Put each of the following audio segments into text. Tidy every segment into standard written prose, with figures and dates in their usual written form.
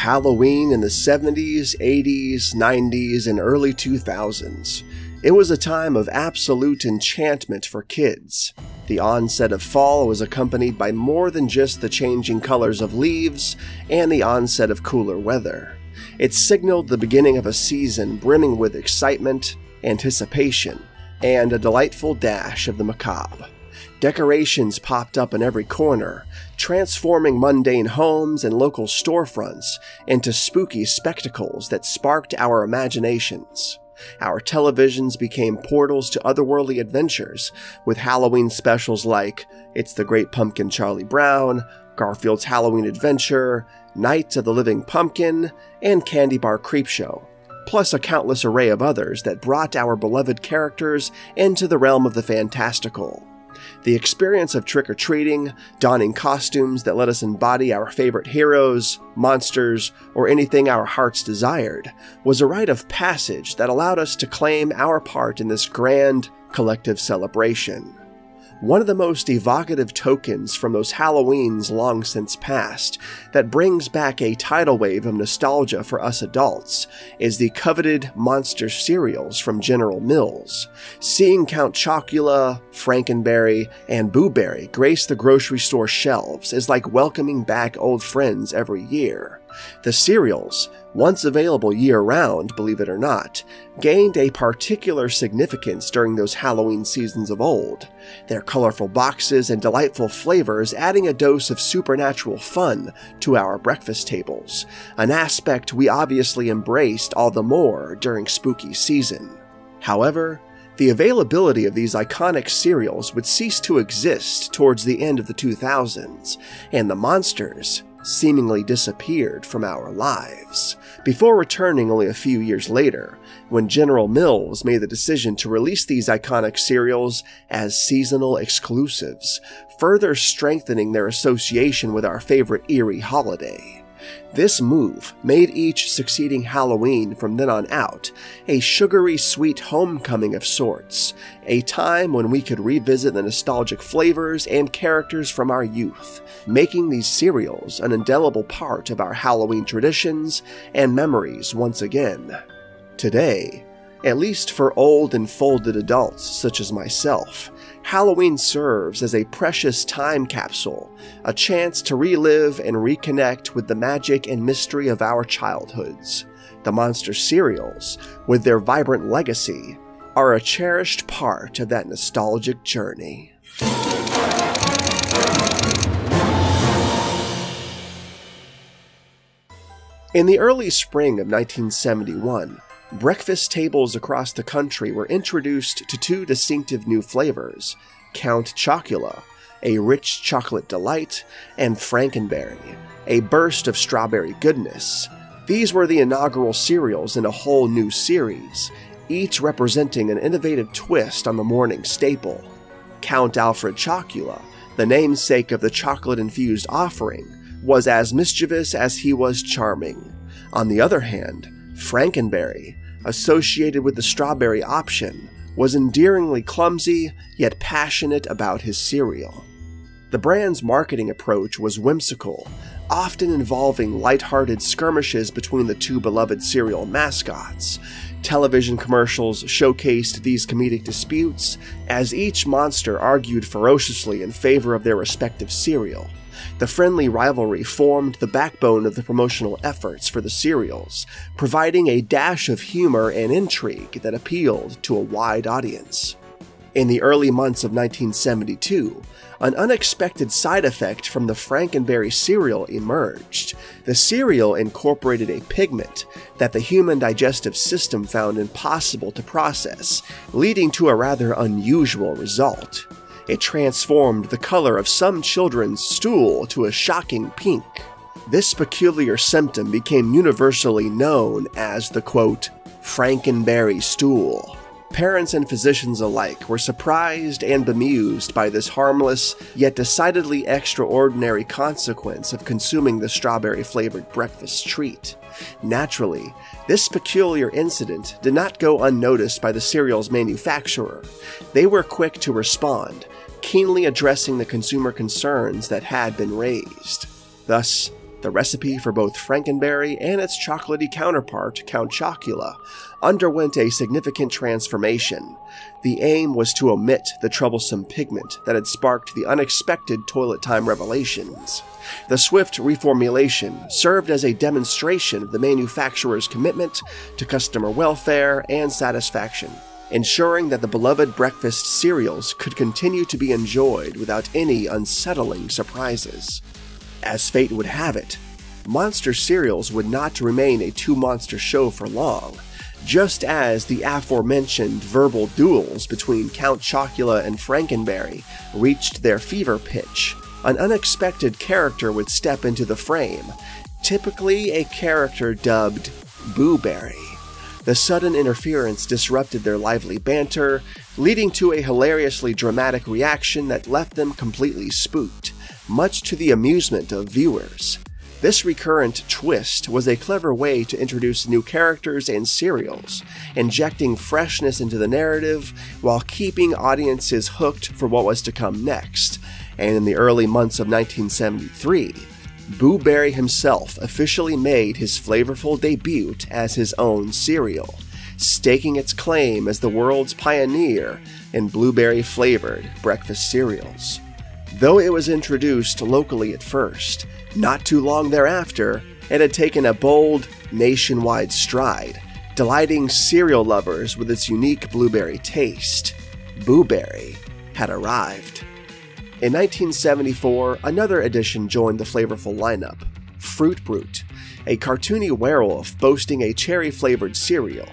Halloween in the 70s, 80s, 90s, and early 2000s. It was a time of absolute enchantment for kids. The onset of fall was accompanied by more than just the changing colors of leaves and the onset of cooler weather. It signaled the beginning of a season brimming with excitement, anticipation, and a delightful dash of the macabre. Decorations popped up in every corner, transforming mundane homes and local storefronts into spooky spectacles that sparked our imaginations. Our televisions became portals to otherworldly adventures, with Halloween specials like It's the Great Pumpkin Charlie Brown, Garfield's Halloween Adventure, Nights of the Living Pumpkin, and Candy Bar Creepshow, plus a countless array of others that brought our beloved characters into the realm of the fantastical. The experience of trick-or-treating, donning costumes that let us embody our favorite heroes, monsters, or anything our hearts desired, was a rite of passage that allowed us to claim our part in this grand, collective celebration. One of the most evocative tokens from those Halloweens long since past that brings back a tidal wave of nostalgia for us adults is the coveted monster cereals from General Mills. Seeing Count Chocula, Frankenberry, and Boo Berry grace the grocery store shelves is like welcoming back old friends every year. The cereals, once available year-round, believe it or not, gained a particular significance during those Halloween seasons of old, their colorful boxes and delightful flavors adding a dose of supernatural fun to our breakfast tables, an aspect we obviously embraced all the more during spooky season. However, the availability of these iconic cereals would cease to exist towards the end of the 2000s, and the monsters seemingly disappeared from our lives, before returning only a few years later, when General Mills made the decision to release these iconic cereals as seasonal exclusives, further strengthening their association with our favorite eerie holiday. This move made each succeeding Halloween from then on out a sugary sweet homecoming of sorts, a time when we could revisit the nostalgic flavors and characters from our youth, making these cereals an indelible part of our Halloween traditions and memories once again. Today, at least for old and folded adults such as myself, Halloween serves as a precious time capsule, a chance to relive and reconnect with the magic and mystery of our childhoods. The monster cereals, with their vibrant legacy, are a cherished part of that nostalgic journey. In the early spring of 1971, breakfast tables across the country were introduced to two distinctive new flavors, Count Chocula, a rich chocolate delight, and Frankenberry, a burst of strawberry goodness. These were the inaugural cereals in a whole new series, each representing an innovative twist on the morning staple. Count Alfred Chocula, the namesake of the chocolate-infused offering, was as mischievous as he was charming. On the other hand, Frankenberry, associated with the strawberry option, was endearingly clumsy yet passionate about his cereal. The brand's marketing approach was whimsical, often involving lighthearted skirmishes between the two beloved cereal mascots. Television commercials showcased these comedic disputes as each monster argued ferociously in favor of their respective cereal. The friendly rivalry formed the backbone of the promotional efforts for the cereals, providing a dash of humor and intrigue that appealed to a wide audience. In the early months of 1972, an unexpected side effect from the Frankenberry cereal emerged. The cereal incorporated a pigment that the human digestive system found impossible to process, leading to a rather unusual result. It transformed the color of some children's stool to a shocking pink. This peculiar symptom became universally known as the, quote, Frankenberry stool. Parents and physicians alike were surprised and bemused by this harmless, yet decidedly extraordinary consequence of consuming the strawberry-flavored breakfast treat. Naturally, this peculiar incident did not go unnoticed by the cereal's manufacturer. They were quick to respond, keenly addressing the consumer concerns that had been raised. Thus, the recipe for both Frankenberry and its chocolatey counterpart, Count Chocula, underwent a significant transformation. The aim was to omit the troublesome pigment that had sparked the unexpected toilet time revelations. The swift reformulation served as a demonstration of the manufacturer's commitment to customer welfare and satisfaction, ensuring that the beloved breakfast cereals could continue to be enjoyed without any unsettling surprises. As fate would have it, Monster Cereals would not remain a two-monster show for long, just as the aforementioned verbal duels between Count Chocula and Frankenberry reached their fever pitch. An unexpected character would step into the frame, typically a character dubbed Boo Berry. The sudden interference disrupted their lively banter, leading to a hilariously dramatic reaction that left them completely spooked, much to the amusement of viewers. This recurrent twist was a clever way to introduce new characters and cereals, injecting freshness into the narrative while keeping audiences hooked for what was to come next. And in the early months of 1973, Boo Berry himself officially made his flavorful debut as his own cereal, staking its claim as the world's pioneer in blueberry-flavored breakfast cereals. Though it was introduced locally at first, not too long thereafter, it had taken a bold, nationwide stride, delighting cereal lovers with its unique blueberry taste. Boo Berry had arrived. In 1974, another addition joined the flavorful lineup, Fruit Brute, a cartoony werewolf boasting a cherry-flavored cereal.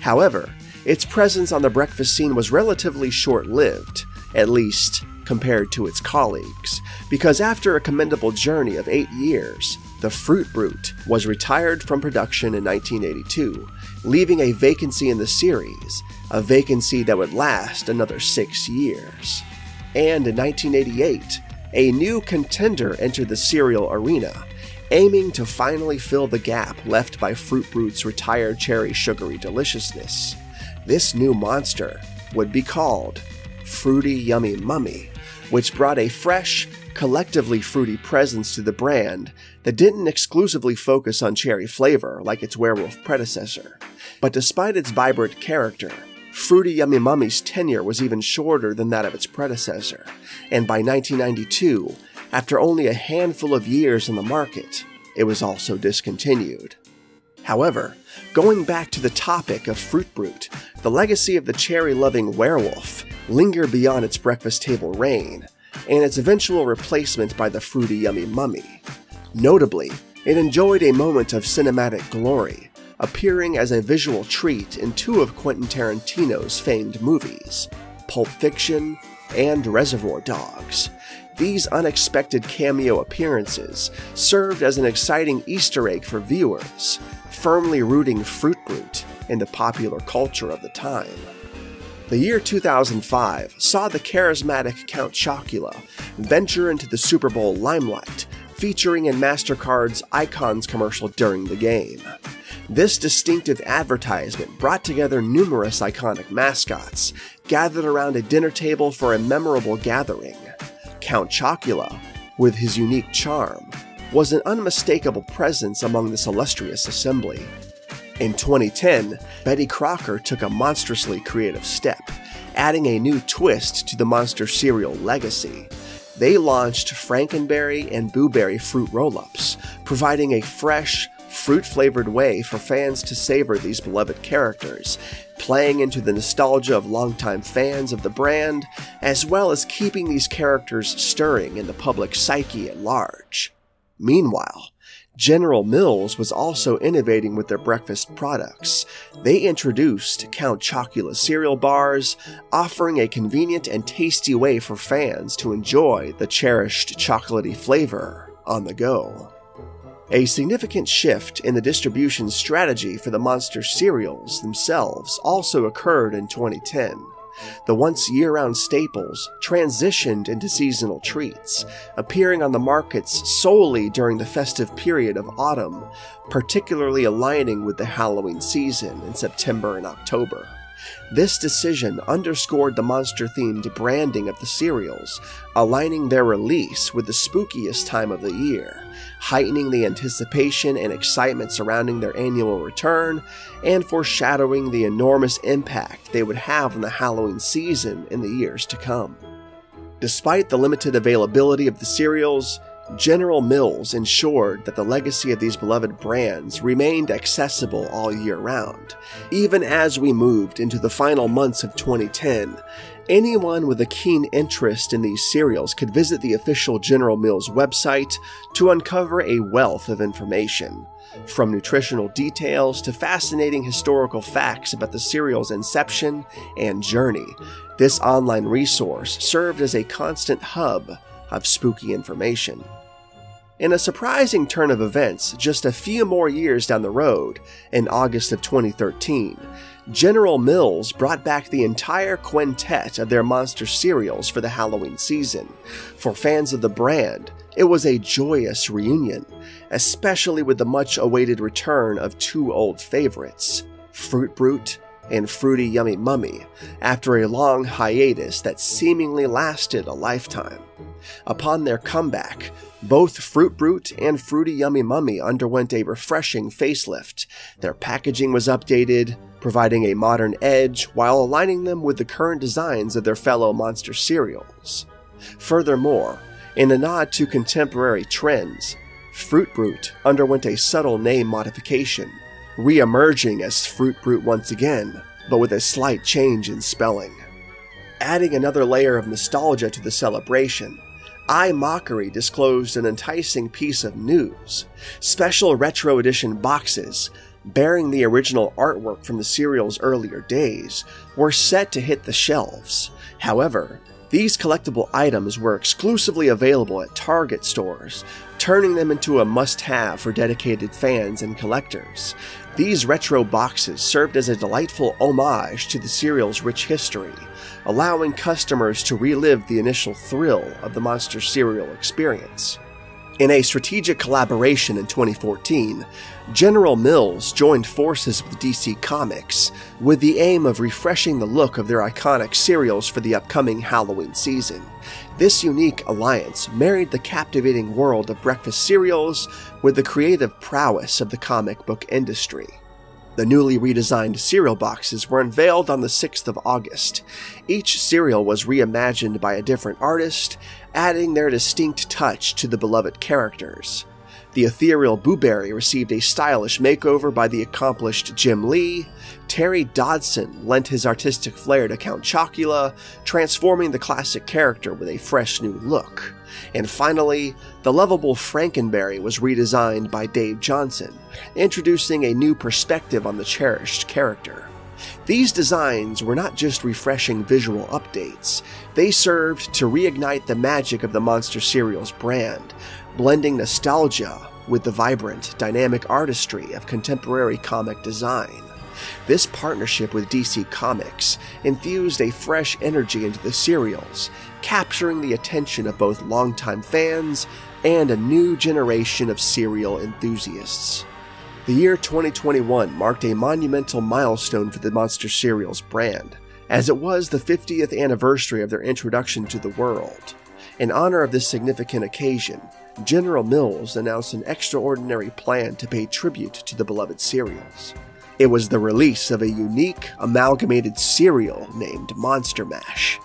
However, its presence on the breakfast scene was relatively short-lived, at least compared to its colleagues, because after a commendable journey of 8 years, the Fruit Brute was retired from production in 1982, leaving a vacancy in the series, a vacancy that would last another 6 years. And in 1988, a new contender entered the cereal arena, aiming to finally fill the gap left by Fruit Brute's retired cherry sugary deliciousness. This new monster would be called Fruity Yummy Mummy, which brought a fresh, collectively fruity presence to the brand that didn't exclusively focus on cherry flavor like its werewolf predecessor. But despite its vibrant character, Fruity Yummy Mummy's tenure was even shorter than that of its predecessor, and by 1992, after only a handful of years in the market, it was also discontinued. However, going back to the topic of Fruit Brute, the legacy of the cherry-loving werewolf lingered beyond its breakfast table reign, and its eventual replacement by the Fruity Yummy Mummy. Notably, it enjoyed a moment of cinematic glory, appearing as a visual treat in two of Quentin Tarantino's famed movies, Pulp Fiction and Reservoir Dogs. These unexpected cameo appearances served as an exciting Easter egg for viewers, firmly rooting Fruit Brute in the popular culture of the time. The year 2005 saw the charismatic Count Chocula venture into the Super Bowl limelight, featuring in MasterCard's Icons commercial during the game. This distinctive advertisement brought together numerous iconic mascots, gathered around a dinner table for a memorable gathering. Count Chocula, with his unique charm, was an unmistakable presence among this illustrious assembly. In 2010, Betty Crocker took a monstrously creative step, adding a new twist to the Monster Cereal legacy. They launched Frankenberry and Boo Berry fruit roll-ups, providing a fresh, fruit-flavored way for fans to savor these beloved characters, playing into the nostalgia of longtime fans of the brand, as well as keeping these characters stirring in the public psyche at large. Meanwhile, General Mills was also innovating with their breakfast products. They introduced Count Chocula cereal bars, offering a convenient and tasty way for fans to enjoy the cherished chocolatey flavor on the go. A significant shift in the distribution strategy for the Monster cereals themselves also occurred in 2010. The once year-round staples transitioned into seasonal treats, appearing on the markets solely during the festive period of autumn, particularly aligning with the Halloween season in September and October. This decision underscored the monster-themed branding of the cereals, aligning their release with the spookiest time of the year, heightening the anticipation and excitement surrounding their annual return, and foreshadowing the enormous impact they would have on the Halloween season in the years to come. Despite the limited availability of the cereals, General Mills ensured that the legacy of these beloved brands remained accessible all year round. Even as we moved into the final months of 2010, anyone with a keen interest in these cereals could visit the official General Mills website to uncover a wealth of information. From nutritional details to fascinating historical facts about the cereal's inception and journey, this online resource served as a constant hub of spooky information. In a surprising turn of events, just a few more years down the road, in August of 2013, General Mills brought back the entire quintet of their monster cereals for the Halloween season. For fans of the brand, it was a joyous reunion, especially with the much-awaited return of two old favorites, Fruit Brute and Fruity Yummy Mummy, after a long hiatus that seemingly lasted a lifetime. Upon their comeback, both Fruit Brute and Fruity Yummy Mummy underwent a refreshing facelift. Their packaging was updated, providing a modern edge while aligning them with the current designs of their fellow monster cereals. Furthermore, in a nod to contemporary trends, Fruit Brute underwent a subtle name modification, re-emerging as Fruit Brute once again, but with a slight change in spelling. Adding another layer of nostalgia to the celebration, iMockery disclosed an enticing piece of news. Special retro edition boxes, bearing the original artwork from the cereal's earlier days, were set to hit the shelves. However, these collectible items were exclusively available at Target stores, turning them into a must-have for dedicated fans and collectors. These retro boxes served as a delightful homage to the cereal's rich history, allowing customers to relive the initial thrill of the monster cereal experience. In a strategic collaboration in 2014, General Mills joined forces with DC Comics with the aim of refreshing the look of their iconic cereals for the upcoming Halloween season. This unique alliance married the captivating world of breakfast cereals with the creative prowess of the comic book industry. The newly redesigned cereal boxes were unveiled on the 6th of August. Each cereal was reimagined by a different artist, adding their distinct touch to the beloved characters. The ethereal Boo Berry received a stylish makeover by the accomplished Jim Lee. Terry Dodson lent his artistic flair to Count Chocula, transforming the classic character with a fresh new look. And finally, the lovable Frankenberry was redesigned by Dave Johnson, introducing a new perspective on the cherished character. These designs were not just refreshing visual updates, they served to reignite the magic of the monster cereal's brand, blending nostalgia with the vibrant, dynamic artistry of contemporary comic design. This partnership with DC Comics infused a fresh energy into the cereals, capturing the attention of both longtime fans and a new generation of cereal enthusiasts. The year 2021 marked a monumental milestone for the monster cereals brand, as it was the 50th anniversary of their introduction to the world. In honor of this significant occasion, General Mills announced an extraordinary plan to pay tribute to the beloved cereals. It was the release of a unique, amalgamated cereal named Monster Mash.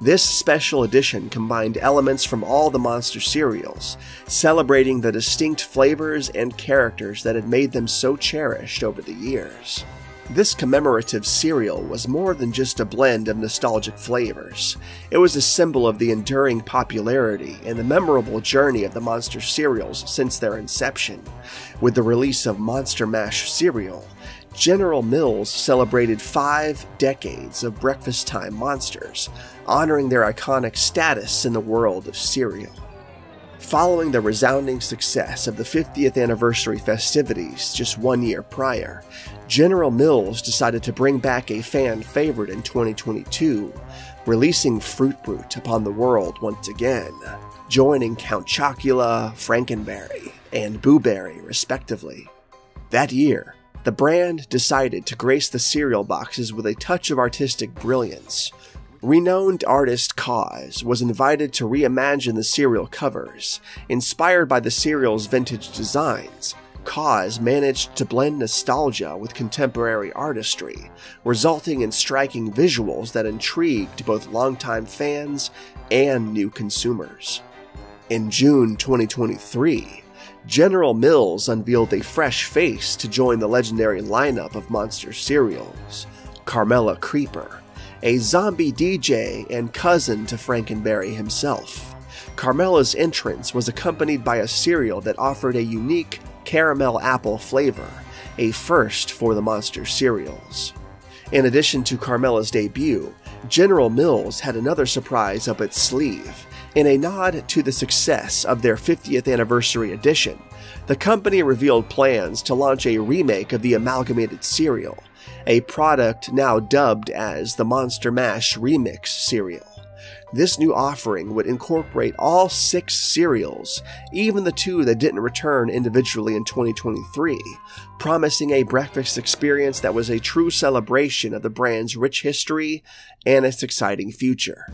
This special edition combined elements from all the monster cereals, celebrating the distinct flavors and characters that had made them so cherished over the years. This commemorative cereal was more than just a blend of nostalgic flavors. It was a symbol of the enduring popularity and the memorable journey of the monster cereals since their inception. With the release of Monster Mash cereal, General Mills celebrated 5 decades of breakfast time monsters, honoring their iconic status in the world of cereal. Following the resounding success of the 50th anniversary festivities just 1 year prior, General Mills decided to bring back a fan favorite in 2022, releasing Fruit Brute upon the world once again, joining Count Chocula, Frankenberry, and Boo Berry respectively. That year, The brand decided to grace the cereal boxes with a touch of artistic brilliance. Renowned artist KAWS was invited to reimagine the cereal covers. Inspired by the cereal's vintage designs, KAWS managed to blend nostalgia with contemporary artistry, resulting in striking visuals that intrigued both longtime fans and new consumers. In June 2023, General Mills unveiled a fresh face to join the legendary lineup of monster cereals, Carmella Creeper, a zombie DJ and cousin to Frankenberry himself. Carmella's entrance was accompanied by a cereal that offered a unique caramel apple flavor, a first for the monster cereals. In addition to Carmella's debut, General Mills had another surprise up its sleeve. In a nod to the success of their 50th anniversary edition, the company revealed plans to launch a remake of the amalgamated cereal, a product now dubbed as the Monster Mash Remix cereal. This new offering would incorporate all 6 cereals, even the 2 that didn't return individually in 2023, promising a breakfast experience that was a true celebration of the brand's rich history and its exciting future.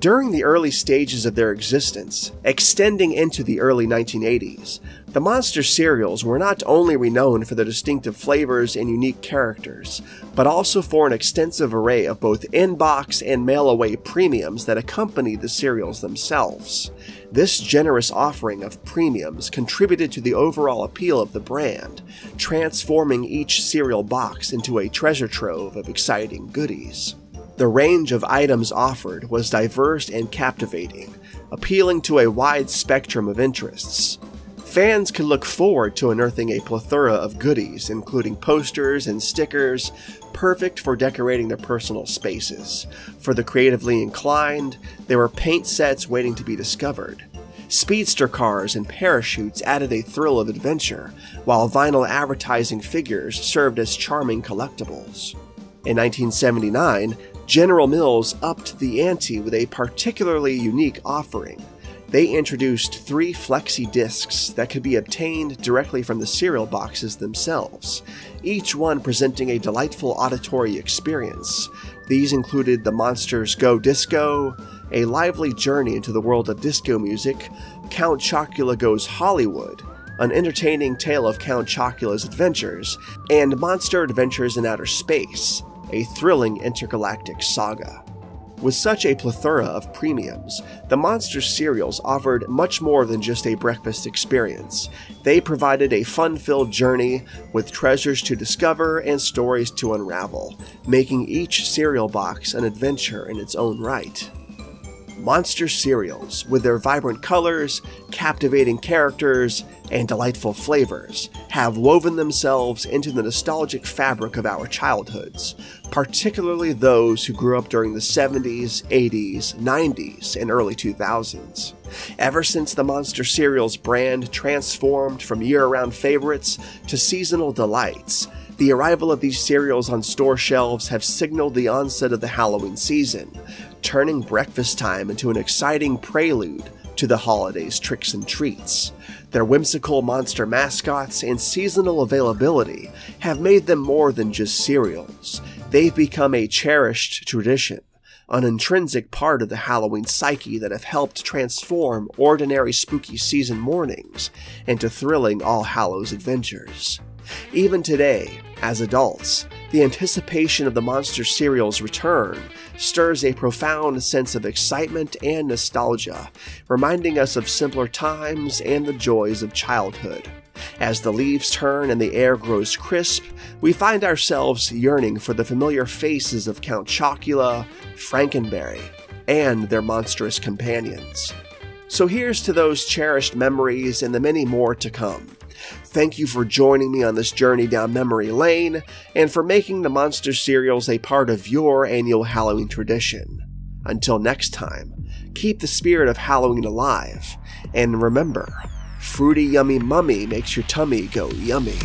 During the early stages of their existence, extending into the early 1980s, the monster cereals were not only renowned for their distinctive flavors and unique characters, but also for an extensive array of both in-box and mail-away premiums that accompanied the cereals themselves. This generous offering of premiums contributed to the overall appeal of the brand, transforming each cereal box into a treasure trove of exciting goodies. The range of items offered was diverse and captivating, appealing to a wide spectrum of interests. Fans could look forward to unearthing a plethora of goodies, including posters and stickers, perfect for decorating their personal spaces. For the creatively inclined, there were paint sets waiting to be discovered. Speedster cars and parachutes added a thrill of adventure, while vinyl advertising figures served as charming collectibles. In 1979, General Mills upped the ante with a particularly unique offering. They introduced 3 flexi discs that could be obtained directly from the cereal boxes themselves, each one presenting a delightful auditory experience. These included The Monsters Go Disco, a lively journey into the world of disco music, Count Chocula Goes Hollywood, an entertaining tale of Count Chocula's adventures, and Monster Adventures in Outer Space, a thrilling intergalactic saga. With such a plethora of premiums, the monster cereals offered much more than just a breakfast experience. They provided a fun-filled journey with treasures to discover and stories to unravel, making each cereal box an adventure in its own right. Monster cereals, with their vibrant colors, captivating characters, and delightful flavors, have woven themselves into the nostalgic fabric of our childhoods, particularly those who grew up during the 70s, 80s, 90s, and early 2000s. Ever since the Monster Cereals brand transformed from year-round favorites to seasonal delights, the arrival of these cereals on store shelves have signaled the onset of the Halloween season, turning breakfast time into an exciting prelude to the holidays' tricks and treats. Their whimsical monster mascots and seasonal availability have made them more than just cereals. They've become a cherished tradition, an intrinsic part of the Halloween psyche that have helped transform ordinary spooky season mornings into thrilling All Hallows adventures. Even today, as adults, the anticipation of the monster cereal's return stirs a profound sense of excitement and nostalgia, reminding us of simpler times and the joys of childhood. As the leaves turn and the air grows crisp, we find ourselves yearning for the familiar faces of Count Chocula, Frankenberry, and their monstrous companions. So here's to those cherished memories and the many more to come. Thank you for joining me on this journey down memory lane, and for making the monster cereals a part of your annual Halloween tradition. Until next time, keep the spirit of Halloween alive, and remember, Fruity Yummy Mummy makes your tummy go yummy.